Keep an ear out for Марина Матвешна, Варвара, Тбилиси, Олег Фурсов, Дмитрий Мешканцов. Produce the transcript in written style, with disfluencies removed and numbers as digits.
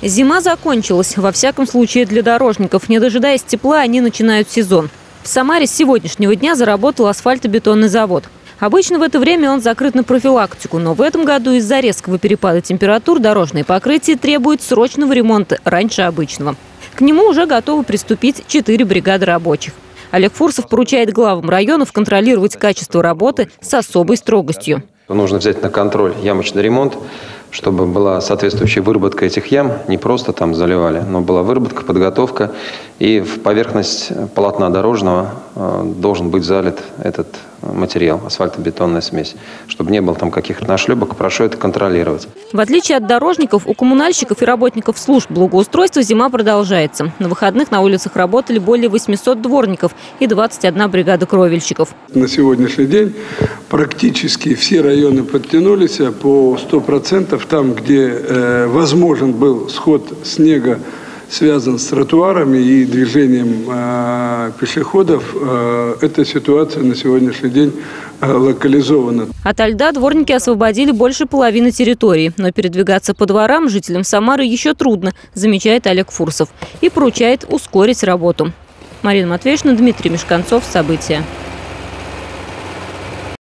Зима закончилась, во всяком случае для дорожников. Не дожидаясь тепла, они начинают сезон. В Самаре с сегодняшнего дня заработал асфальтобетонный завод. Обычно в это время он закрыт на профилактику, но в этом году из-за резкого перепада температур дорожное покрытие требует срочного ремонта раньше обычного. К нему уже готовы приступить 4 бригады рабочих. Олег Фурсов поручает главам районов контролировать качество работы с особой строгостью. Нужно взять на контроль ямочный ремонт, чтобы была соответствующая выработка этих ям. Не просто там заливали, но была выработка, подготовка. И в поверхность полотна дорожного должен быть залит этот материал, асфальтобетонная смесь, чтобы не было там каких-то нашлепок. Прошу это контролировать. В отличие от дорожников, у коммунальщиков и работников служб благоустройства зима продолжается. На выходных на улицах работали более 800 дворников и 21 бригада кровельщиков. На сегодняшний день практически все районы подтянулись по 100%. Там, где возможен был сход снега, связан с тротуарами и движением пешеходов, эта ситуация на сегодняшний день локализована. Ото льда дворники освободили больше половины территории. Но передвигаться по дворам жителям Самары еще трудно, замечает Олег Фурсов. И поручает ускорить работу. Марина Матвешна, Дмитрий Мешканцов. События.